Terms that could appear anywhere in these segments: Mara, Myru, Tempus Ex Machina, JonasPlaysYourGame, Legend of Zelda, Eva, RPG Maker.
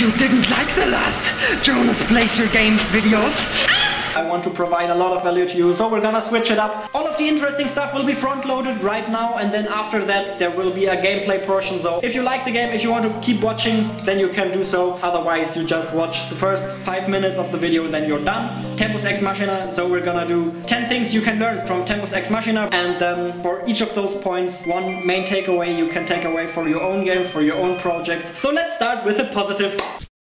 You didn't like the last Jonas Plays Your Games videos? I want to provide a lot of value to you, so we're gonna switch it up. All of the interesting stuff will be front-loaded right now, and then after that there will be a gameplay portion. So if you like the game, if you want to keep watching, then you can do so. Otherwise, you just watch the first 5 minutes of the video, then you're done. Tempus Ex Machina, so we're gonna do 10 things you can learn from Tempus Ex Machina, and for each of those points, one main takeaway you can take away for your own games, for your own projects. So let's start with the positives.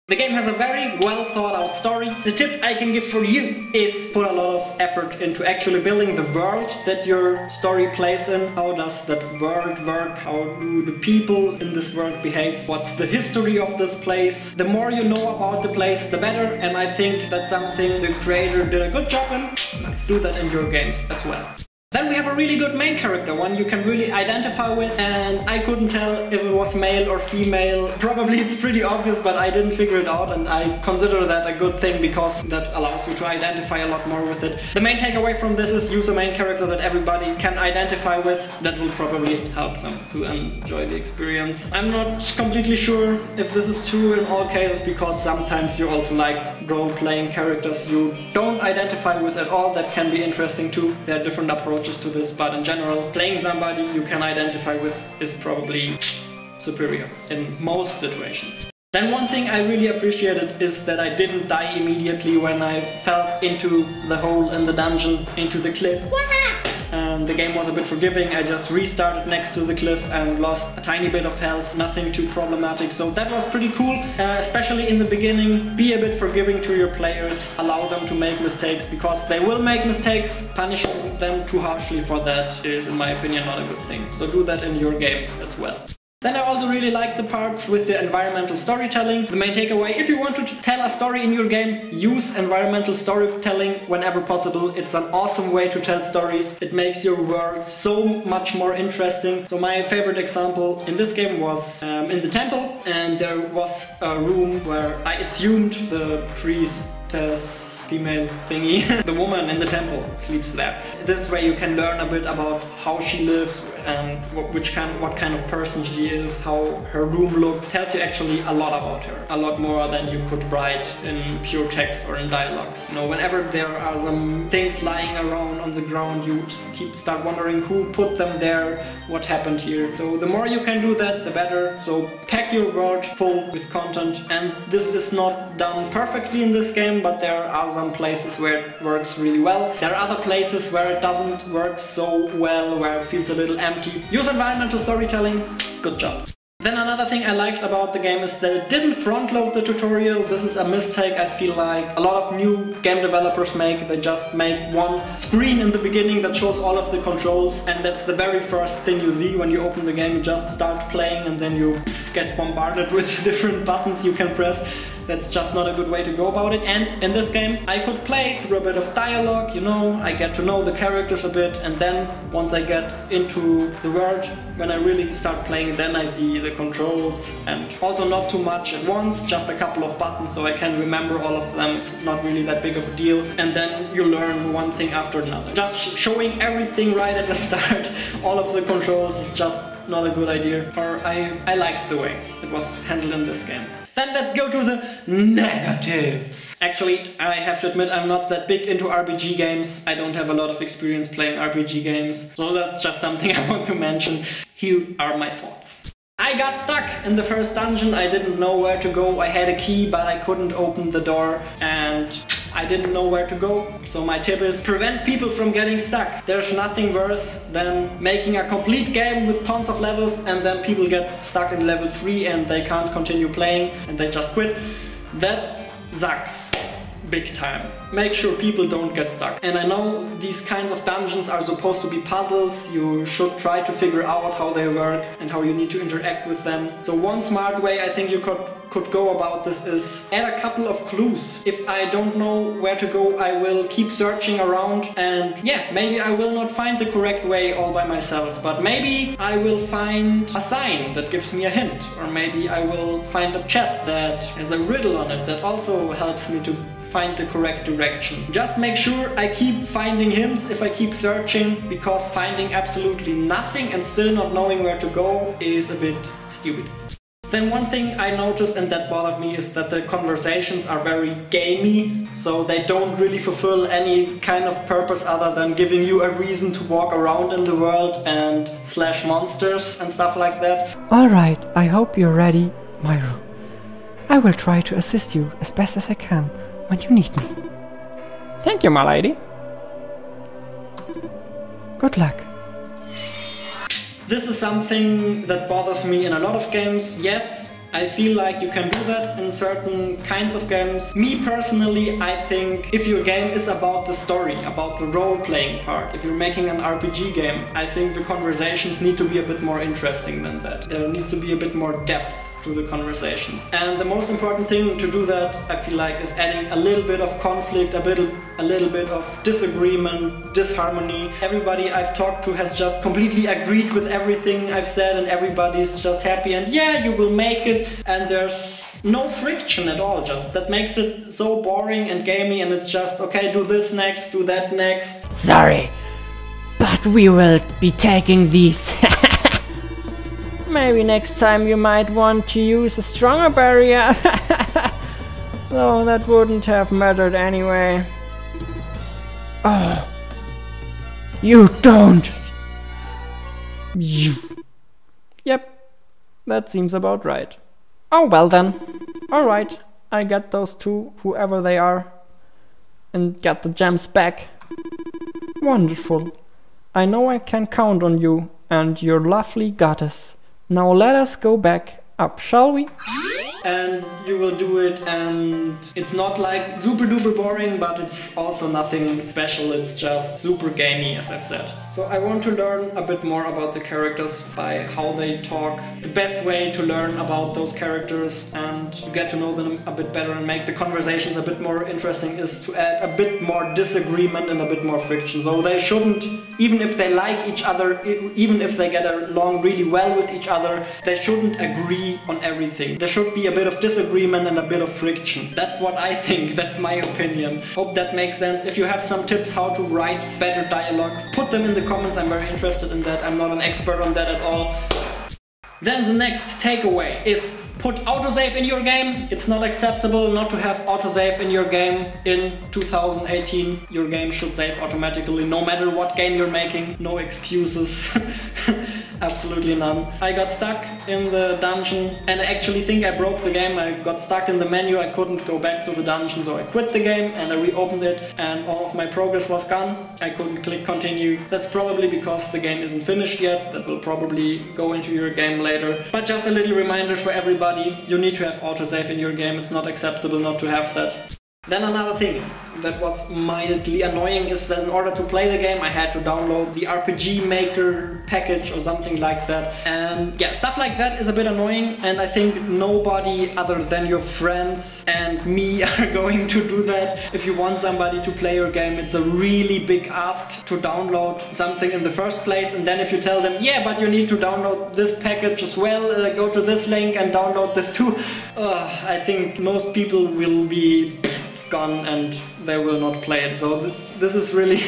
The game has a very well thought out story. The tip I can give for you is put a lot of effort into actually building the world that your story plays in. How does that world work? How do the people in this world behave? What's the history of this place? The more you know about the place, the better, and I think that's something the creator did a good job in. Nice. Do that in your games as well. Then we have a really good main character, one you can really identify with, and I couldn't tell if it was male or female. Probably it's pretty obvious, but I didn't figure it out, and I consider that a good thing because that allows you to identify a lot more with it. The main takeaway from this is use a main character that everybody can identify with. That will probably help them to enjoy the experience. I'm not completely sure if this is true in all cases, because sometimes you also like role-playing characters you don't identify with at all. That can be interesting too. There are different approaches to this, but in general, playing somebody you can identify with is probably superior in most situations. Then one thing I really appreciated is that I didn't die immediately when I fell into the hole in the dungeon, into the cliff. And the game was a bit forgiving. I just restarted next to the cliff and lost a tiny bit of health, nothing too problematic, so that was pretty cool. Especially in the beginning, be a bit forgiving to your players, allow them to make mistakes, because they will make mistakes. Punishing them too harshly for that is, in my opinion, not a good thing, so do that in your games as well. Then I also really like the parts with the environmental storytelling. The main takeaway, if you want to tell a story in your game, use environmental storytelling whenever possible. It's an awesome way to tell stories. It makes your world so much more interesting. So my favorite example in this game was in the temple, and there was a room where I assumed the priestess female thingy, the woman in the temple, sleeps there. This way you can learn a bit about how she lives and what kind of person she is, how her room looks. Tells you actually a lot about her, a lot more than you could write in pure text or in dialogues. You know, whenever there are some things lying around on the ground, you just start wondering who put them there, what happened here. So the more you can do that, the better. So pack your world full with content, and this is not done perfectly in this game, but there are some places where it works really well. There are other places where it doesn't work so well, where it feels a little empty. Use environmental storytelling, good job. Then another thing I liked about the game is that it didn't front-load the tutorial. This is a mistake I feel like a lot of new game developers make. They just make one screen in the beginning that shows all of the controls, and that's the very first thing you see when you open the game. You just start playing, and then you get bombarded with different buttons you can press. That's just not a good way to go about it. And in this game, I could play through a bit of dialogue, you know, I get to know the characters a bit, and then once I get into the world, when I really start playing, then I see the controls, and also not too much at once, just a couple of buttons so I can remember all of them. It's not really that big of a deal, and then you learn one thing after another. Just showing everything right at the start, all of the controls, is just not a good idea, or I liked the way it was handled in this game. Then let's go to the negatives. Actually, I have to admit, I'm not that big into RPG games. I don't have a lot of experience playing RPG games, so that's just something I want to mention. Here are my thoughts. I got stuck in the first dungeon. I didn't know where to go. I had a key, but I couldn't open the door, and I didn't know where to go. So my tip is, prevent people from getting stuck. There's nothing worse than making a complete game with tons of levels, and then people get stuck in level 3 and they can't continue playing and they just quit. That sucks. Big time. Make sure people don't get stuck. And I know these kinds of dungeons are supposed to be puzzles. You should try to figure out how they work and how you need to interact with them. So one smart way I think you could go about this is add a couple of clues. If I don't know where to go, I will keep searching around, and yeah, maybe I will not find the correct way all by myself, but maybe I will find a sign that gives me a hint, or maybe I will find a chest that has a riddle on it that also helps me to find the correct direction. Just make sure I keep finding hints if I keep searching, because finding absolutely nothing and still not knowing where to go is a bit stupid. Then one thing I noticed, and that bothered me, is that the conversations are very gamey, so they don't really fulfill any kind of purpose other than giving you a reason to walk around in the world and slash monsters and stuff like that. Alright, I hope you're ready, Myru. I will try to assist you as best as I can when you need me. Thank you, my lady. Good luck. This is something that bothers me in a lot of games. Yes, I feel like you can do that in certain kinds of games. Me personally, I think if your game is about the story, about the role-playing part, if you're making an RPG game, I think the conversations need to be a bit more interesting than that. There needs to be a bit more depth to the conversations. And the most important thing to do that, I feel like, is adding a little bit of conflict, a little bit of disagreement, disharmony. Everybody I've talked to has just completely agreed with everything I've said and everybody's just happy and yeah, you will make it. And there's no friction at all, just that makes it so boring and gamey, and it's just, okay, do this next, do that next. Sorry, but we will be taking these. Maybe next time you might want to use a stronger barrier. Though that wouldn't have mattered anyway. Oh. You don't. Yep. That seems about right. Oh well then. Alright. I got those two, whoever they are. And got the gems back. Wonderful. I know I can count on you and your lovely goddess. Now let us go back up, shall we? And you will do it, and it's not like super duper boring, but it's also nothing special, it's just super gamey, as I've said. So I want to learn a bit more about the characters by how they talk. The best way to learn about those characters and to get to know them a bit better and make the conversations a bit more interesting is to add a bit more disagreement and a bit more friction. So they shouldn't, even if they like each other, even if they get along really well with each other, they shouldn't agree on everything. There should be a bit of disagreement and a bit of friction. That's what I think, that's my opinion. Hope that makes sense. If you have some tips how to write better dialogue, put them in the comments, I'm very interested in that. I'm not an expert on that at all. Then the next takeaway is put autosave in your game. It's not acceptable not to have autosave in your game in 2018. Your game should save automatically no matter what game you're making. No excuses. Absolutely none. I got stuck in the dungeon and I actually think I broke the game. I got stuck in the menu, I couldn't go back to the dungeon, so I quit the game and I reopened it and all of my progress was gone. I couldn't click continue. That's probably because the game isn't finished yet. That will probably go into your game later. But just a little reminder for everybody, you need to have autosave in your game. It's not acceptable not to have that. Then another thing that was mildly annoying is that in order to play the game I had to download the RPG Maker package or something like that. And yeah, stuff like that is a bit annoying, and I think nobody other than your friends and me are going to do that. If you want somebody to play your game, it's a really big ask to download something in the first place, and then if you tell them, yeah, but you need to download this package as well, go to this link and download this too, I think most people will be gone and they will not play it. So this is really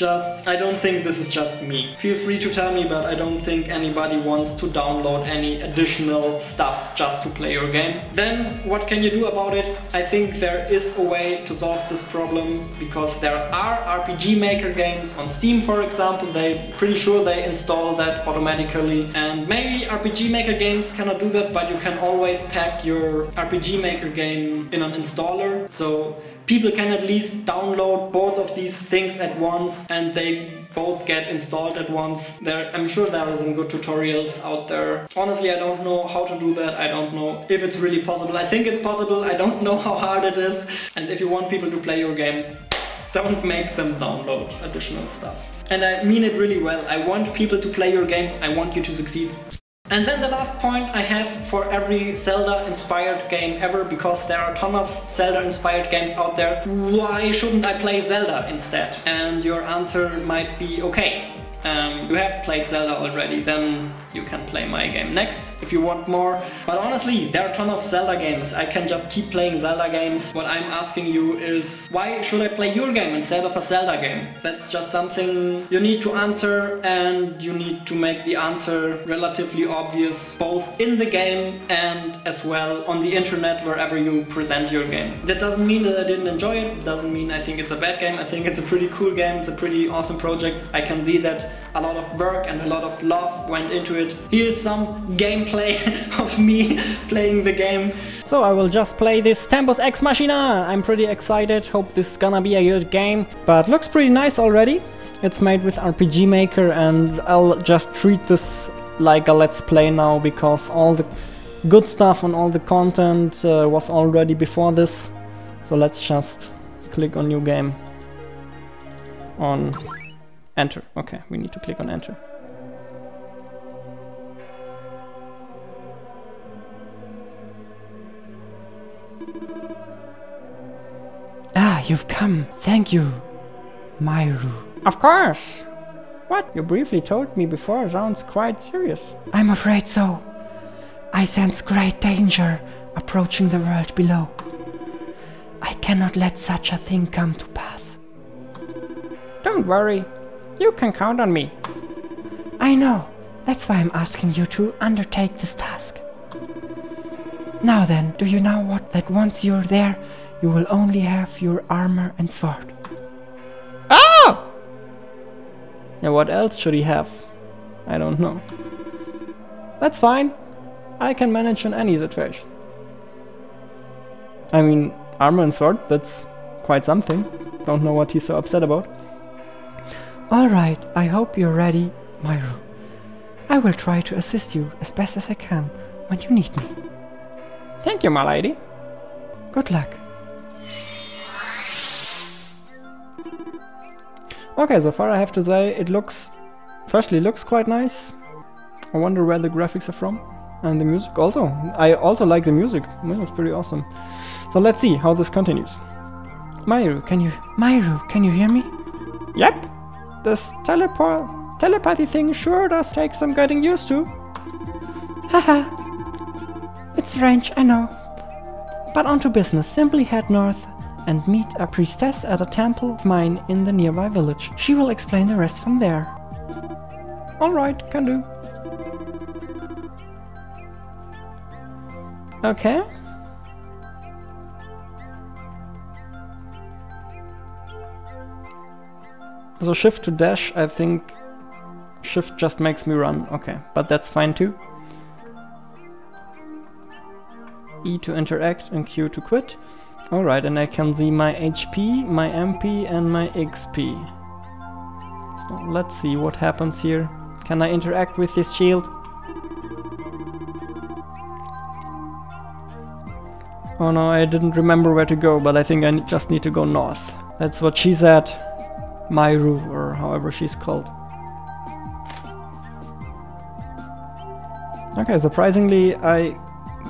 I don't think this is just me. Feel free to tell me, but I don't think anybody wants to download any additional stuff just to play your game. Then what can you do about it? I think there is a way to solve this problem, because there are RPG Maker games on Steam, for example. They're pretty sure they install that automatically, and maybe RPG Maker games cannot do that, but you can always pack your RPG Maker game in an installer, so people can at least download both of these things at once and they both get installed at once. I'm sure there are some good tutorials out there. Honestly, I don't know how to do that. I don't know if it's really possible. I think it's possible. I don't know how hard it is. And if you want people to play your game, don't make them download additional stuff. And I mean it really well. I want people to play your game. I want you to succeed. And then the last point I have for every Zelda-inspired game ever, because there are a ton of Zelda-inspired games out there. Why shouldn't I play Zelda instead? And your answer might be, okay, you have played Zelda already, then you can play my game next if you want more. But honestly, there are a ton of Zelda games. I can just keep playing Zelda games. What I'm asking you is, why should I play your game instead of a Zelda game? That's just something you need to answer, and you need to make the answer relatively obvious, both in the game and as well on the internet, wherever you present your game. That doesn't mean that I didn't enjoy it, doesn't mean I think it's a bad game. I think it's a pretty cool game, it's a pretty awesome project. I can see that a lot of work and a lot of love went into it. Here's some gameplay of me playing the game. So I will just play this Tempus Ex Machina. I'm pretty excited, hope this is gonna be a good game. But looks pretty nice already. It's made with RPG Maker, and I'll just treat this like a let's play now, because all the good stuff and all the content was already before this. So let's just click on new game. On Enter. Okay, we need to click on Enter. Ah, you've come. Thank you, Myru. Of course. What you briefly told me before sounds quite serious. I'm afraid so. I sense great danger approaching the world below. I cannot let such a thing come to pass. Don't worry. You can count on me. I know. That's why I'm asking you to undertake this task. Now then, do you know what? That once you're there, you will only have your armor and sword. Oh! Now what else should he have? I don't know. That's fine. I can manage in any situation. I mean, armor and sword, that's quite something. Don't know what he's so upset about. Alright, I hope you're ready, Myru. I will try to assist you as best as I can when you need me. Thank you, my lady. Good luck. Okay, so far I have to say it looks... Firstly, it looks quite nice. I wonder where the graphics are from. And the music also. I also like the music. It's pretty awesome. So let's see how this continues. Myru, can you hear me? Yep. This telepathy thing sure does take some getting used to. Haha. It's strange, I know. But on to business. Simply head north and meet a priestess at a temple of mine in the nearby village. She will explain the rest from there. Alright, can do. Okay. So shift to dash, I think shift just makes me run. Okay, but that's fine too. E to interact and Q to quit. Alright, and I can see my HP, my MP and my XP. So let's see what happens here. Can I interact with this shield? Oh no, I didn't remember where to go, but I think I just need to go north. That's what she said. Myru, or however she's called. Okay, surprisingly I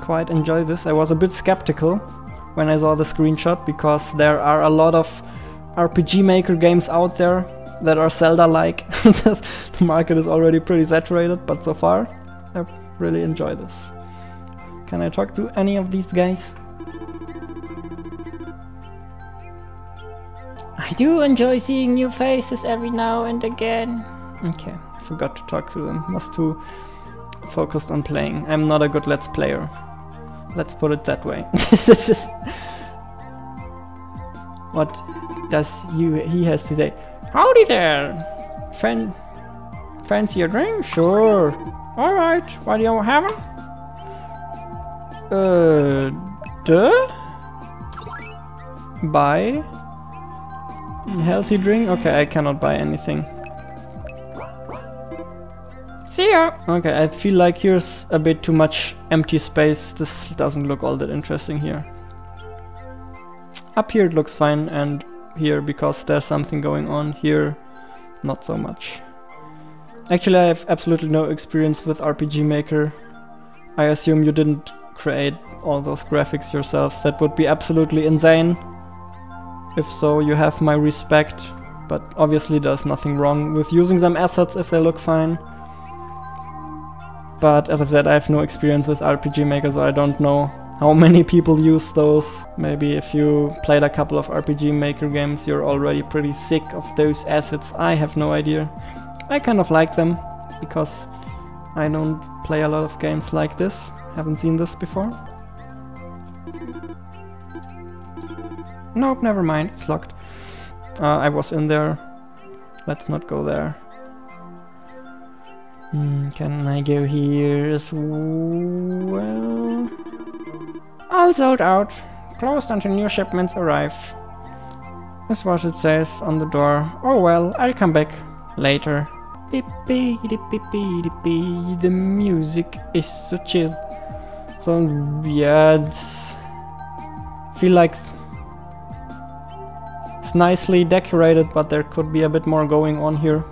quite enjoy this. I was a bit skeptical when I saw the screenshot, because there are a lot of RPG Maker games out there that are Zelda-like. The market is already pretty saturated, but so far I really enjoy this. Can I talk to any of these guys? I do enjoy seeing new faces every now and again. Okay, I forgot to talk to them. Was too focused on playing. I'm not a good Let's Player. Let's put it that way. What does he has to say? Howdy there! Fancy a drink? Sure. Alright, what do you have? Bye. Healthy drink? Okay, I cannot buy anything. See ya! Okay, I feel like here's a bit too much empty space. This doesn't look all that interesting here. Up here it looks fine, and here, because there's something going on here, not so much. Actually, I have absolutely no experience with RPG Maker. I assume you didn't create all those graphics yourself. That would be absolutely insane. If so, you have my respect. but obviously there's nothing wrong with using some assets if they look fine. But as I've said, I have no experience with RPG Maker, so I don't know how many people use those. Maybe if you played a couple of RPG Maker games, you're already pretty sick of those assets. I have no idea. I kind of like them, because I don't play a lot of games like this. Haven't seen this before. Nope, never mind, it's locked. I was in there. Let's not go there. Can I go here as well? All sold out. Closed until new shipments arrive. This is what it says on the door. Oh well, I'll come back later. The music is so chill. So yeah, I feel like it's nicely decorated, but there could be a bit more going on here.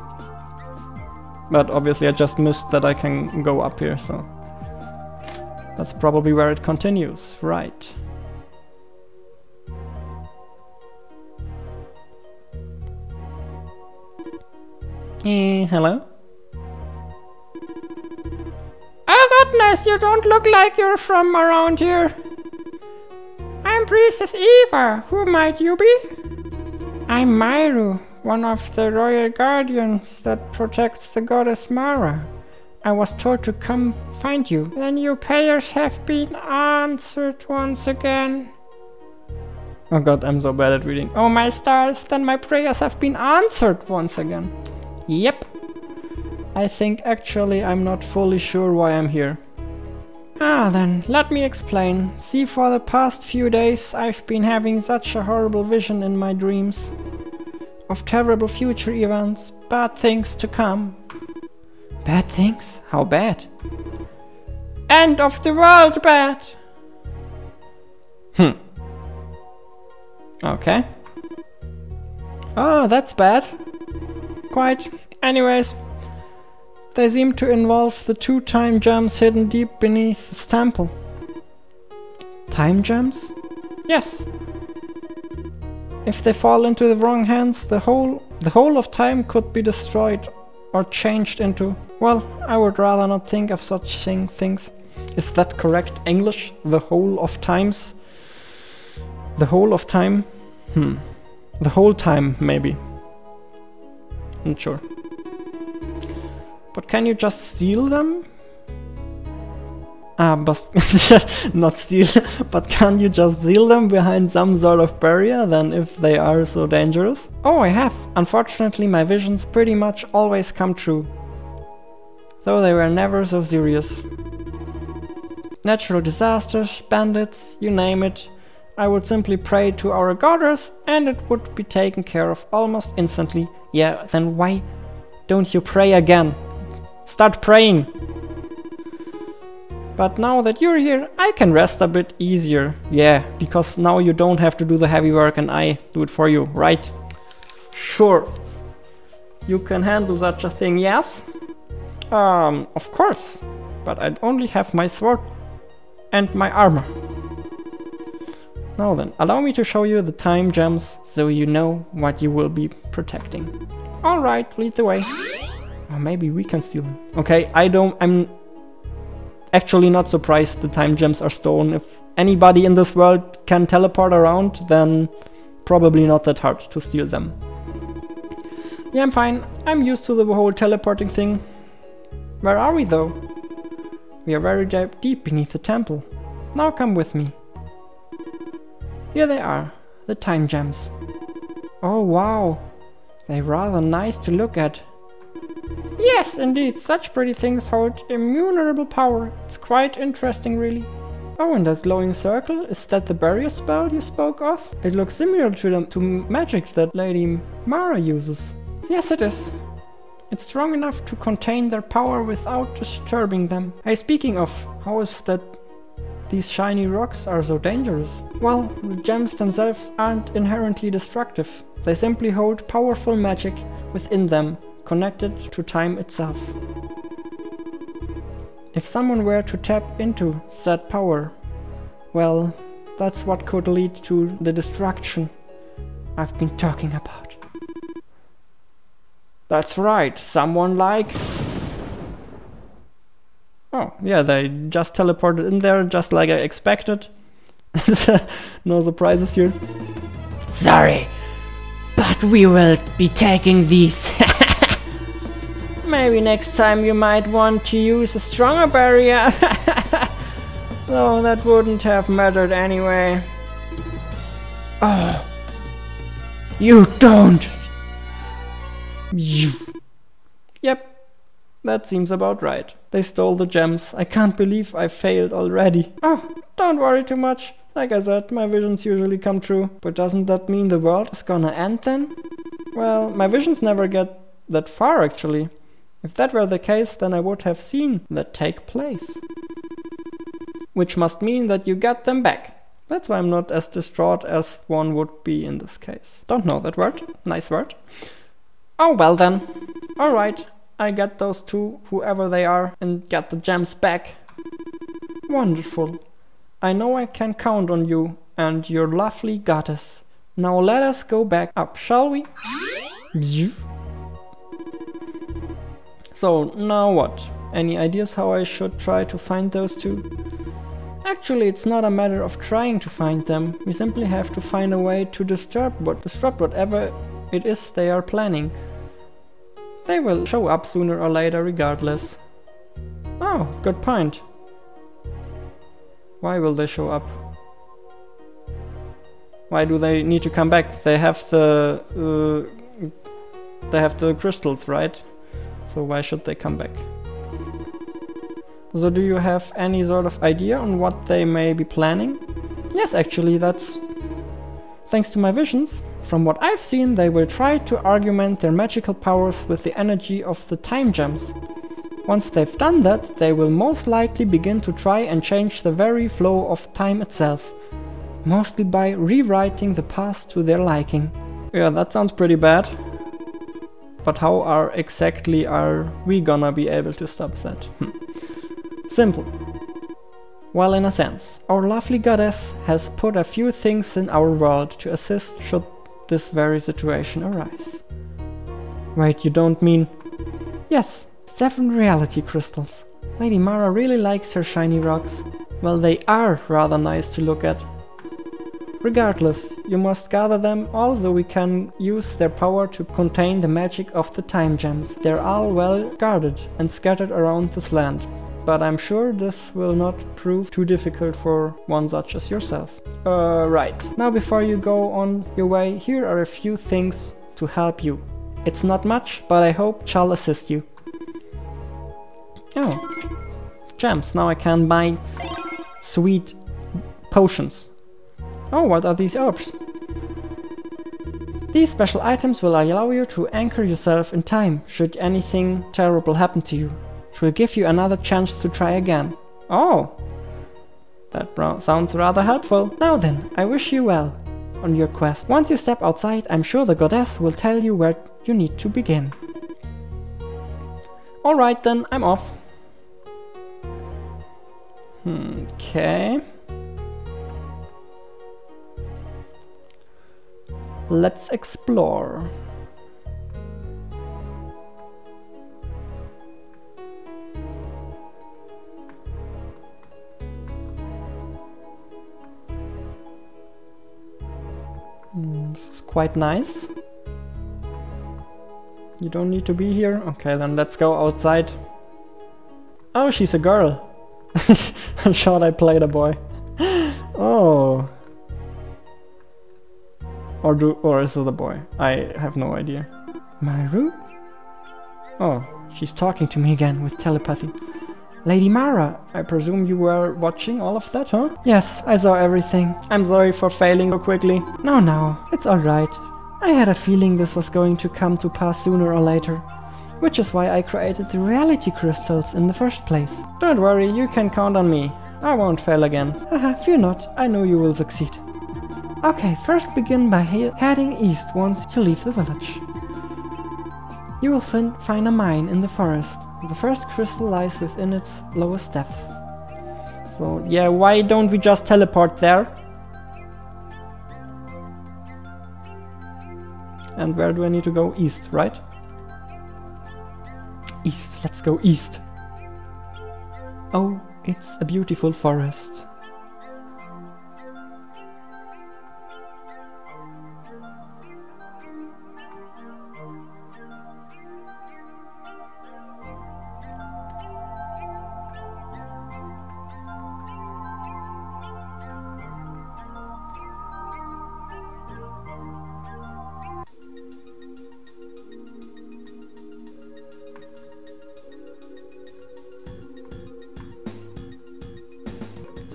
But obviously I just missed that I can go up here, so that's probably where it continues, right? Hello? Oh goodness, you don't look like you're from around here. I'm Princess Eva, who might you be? I'm Myru, one of the royal guardians that protects the goddess Mara. I was told to come find you. Then your prayers have been answered once again. Oh god, I'm so bad at reading. Oh my stars, then my prayers have been answered once again. Yep. I think actually I'm not fully sure why I'm here. Ah then, let me explain. See, for the past few days I've been having such a horrible vision in my dreams. Of terrible future events, bad things to come. Bad things? How bad? End of the world bad! Okay. Oh, that's bad. Quite. Anyways, they seem to involve the two time gems hidden deep beneath this temple. Time gems? Yes. If they fall into the wrong hands, the whole of time could be destroyed or changed into... Well, I would rather not think of such things. Is that correct English? The whole of times? The whole of time? The whole time, maybe. Not sure. But can you just steal them? But not steal, but can't you just seal them behind some sort of barrier then if they are so dangerous? Oh, I have. Unfortunately, my visions pretty much always come true. Though they were never so serious. Natural disasters, bandits, you name it. I would simply pray to our goddess and it would be taken care of almost instantly. Yeah, then why don't you pray again? Start praying! But now that you're here, I can rest a bit easier. Yeah, because now you don't have to do the heavy work and I do it for you, right? Sure. You can handle such a thing, yes? Of course. But I'd only have my sword and my armor. Now then, allow me to show you the time gems so you know what you will be protecting. Alright, lead the way. Or maybe we can steal them. Okay, I'm actually not surprised the time gems are stolen. If anybody in this world can teleport around, then probably not that hard to steal them. Yeah, I'm fine. I'm used to the whole teleporting thing. Where are we though? We are very deep beneath the temple. Now come with me. Here they are, the time gems. Oh wow, they're rather nice to look at. Yes, indeed, such pretty things hold immeasurable power. It's quite interesting, really. Oh, and that glowing circle, is that the barrier spell you spoke of? It looks similar to magic that Lady Mara uses. Yes, it is. It's strong enough to contain their power without disturbing them. Hey, speaking of, how is that these shiny rocks are so dangerous? Well, the gems themselves aren't inherently destructive. They simply hold powerful magic within them, connected to time itself. If someone were to tap into that power, well, that's what could lead to the destruction I've been talking about. That's right, someone like... Oh, yeah, they just teleported in there, just like I expected. No surprises here. Sorry, but we will be taking these. Maybe next time you might want to use a stronger barrier. Though that wouldn't have mattered anyway. Oh, you don't. You. Yep. That seems about right. They stole the gems. I can't believe I failed already. Oh, don't worry too much. Like I said, my visions usually come true. But doesn't that mean the world is gonna end then? Well, my visions never get that far actually. If that were the case, then I would have seen that take place. Which must mean that you get them back. That's why I'm not as distraught as one would be in this case. Don't know that word. Nice word. Oh well then. Alright. I get those two, whoever they are, and get the gems back. Wonderful. I know I can count on you and your lovely goddess. Now let us go back up, shall we? So, now what? Any ideas how I should try to find those two? Actually, it's not a matter of trying to find them. We simply have to find a way to disrupt whatever it is they are planning. They will show up sooner or later regardless. Oh, good point. Why will they show up? Why do they need to come back? They have the crystals, right? So why should they come back? So do you have any sort of idea on what they may be planning? Yes, actually, that's thanks to my visions. From what I've seen, they will try to augment their magical powers with the energy of the time gems. Once they've done that, they will most likely begin to try and change the very flow of time itself. Mostly by rewriting the past to their liking. Yeah, that sounds pretty bad. But how exactly are we gonna be able to stop that? Simple. Well, in a sense. Our lovely goddess has put a few things in our world to assist should this very situation arise. Wait, you don't mean... Yes, seven reality crystals. Lady Mara really likes her shiny rocks. Well, they are rather nice to look at. Regardless, you must gather them all so we can use their power to contain the magic of the time gems. They're all well guarded and scattered around this land. But I'm sure this will not prove too difficult for one such as yourself. Right. Now before you go on your way, here are a few things to help you. It's not much, but I hope shall assist you. Oh. Gems. Now I can buy sweet potions. Oh, what are these herbs? These special items will allow you to anchor yourself in time, should anything terrible happen to you. Will give you another chance to try again. Oh, that sounds rather helpful. Now then, I wish you well on your quest. Once you step outside, I'm sure the goddess will tell you where you need to begin. Alright then, I'm off. Okay. Let's explore. This is quite nice. You don't need to be here. Okay, then let's go outside. Oh, she's a girl. I'm sure I played a boy. Oh. Or is it a boy? I have no idea. Myru? Oh, she's talking to me again with telepathy. Lady Mara, I presume you were watching all of that, huh? Yes, I saw everything. I'm sorry for failing so quickly. No, no, it's alright. I had a feeling this was going to come to pass sooner or later. Which is why I created the reality crystals in the first place. Don't worry, you can count on me. I won't fail again. Haha, fear not, I know you will succeed. Okay, first begin by heading east once you leave the village. You will find a mine in the forest. The first crystal lies within its lowest depths. So yeah, why don't we just teleport there? And where do I need to go? East, right? east, let's go east. Oh, it's a beautiful forest.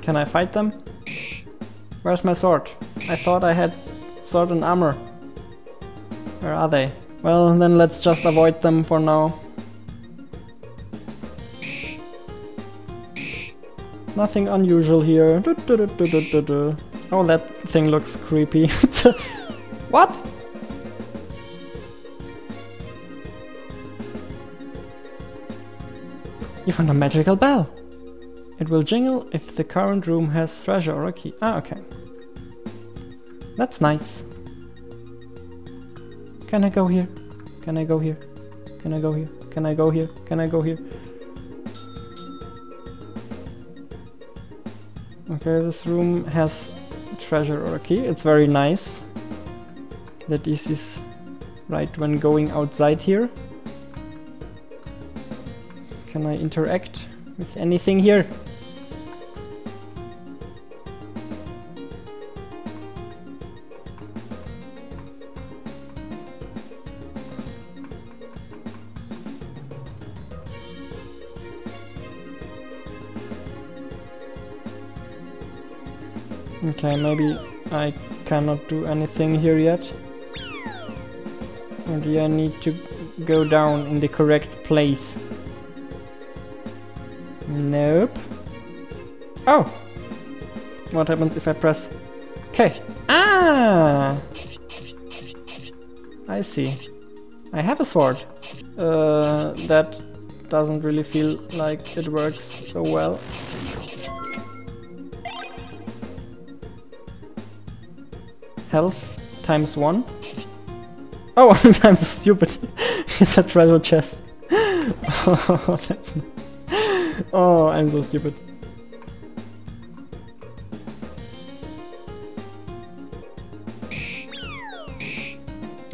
Can I fight them? Where's my sword? I thought I had sword and armor. Where are they? Well, then let's just avoid them for now. Nothing unusual here. Oh, that thing looks creepy. What? You found a magical bell. It will jingle if the current room has treasure or a key. Ah, okay. That's nice. Can I go here? Can I go here? Can I go here? Can I go here? Can I go here? Okay, this room has treasure or a key. It's very nice that this is right when going outside here. Can I interact with anything here? Okay, maybe I cannot do anything here yet. Or do I need to go down in the correct place? Nope. Oh! What happens if I press K? Ah! I see. I have a sword. That doesn't really feel like it works so well. Health times one. Oh, I'm so stupid. It's a treasure chest. Oh, that's nice. Oh, I'm so stupid.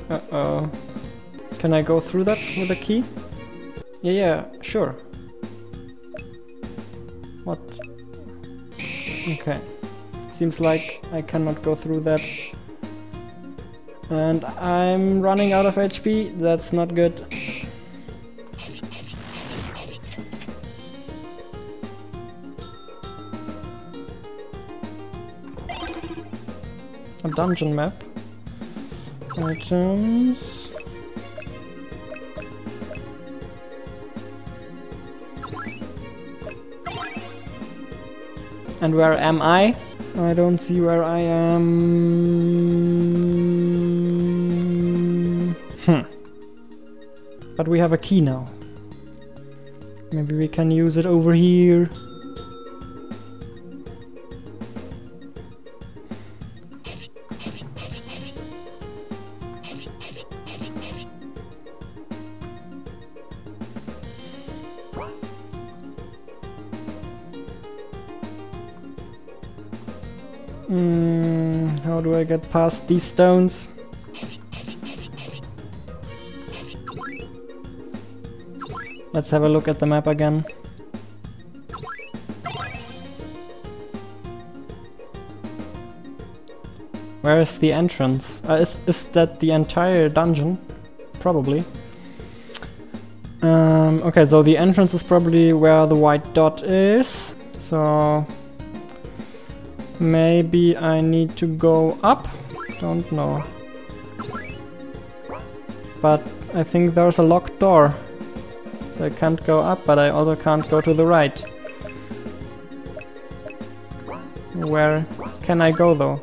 Uh-oh. Can I go through that with a key? Yeah, sure. What? Okay. Seems like I cannot go through that. And I'm running out of HP. That's not good. A dungeon map. Items. And where am I? I don't see where I am. But we have a key now. Maybe we can use it over here. How do I get past these stones? Let's have a look at the map again. Where is the entrance? Is that the entire dungeon? Probably. Okay, so the entrance is probably where the white dot is. So maybe I need to go up? Don't know. But I think there's a locked door. So I can't go up, but I also can't go to the right. Where can I go though?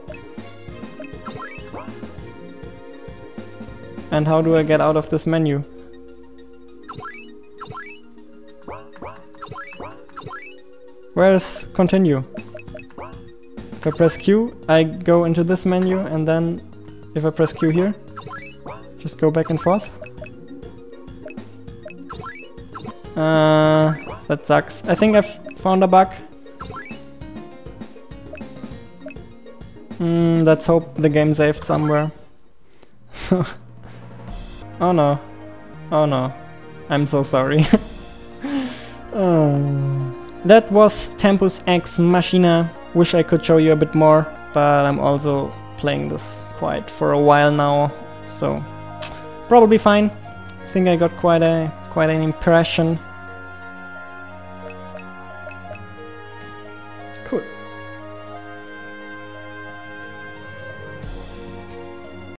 And how do I get out of this menu? Where's continue? If I press Q, I go into this menu, and then if I press Q here, just go back and forth. That sucks. I think I've found a bug. Let's hope the game saved somewhere. Oh no. Oh no. I'm so sorry. That was Tempus Ex Machina. Wish I could show you a bit more, but I'm also playing this quite for a while now, so probably fine. I think I got quite an impression.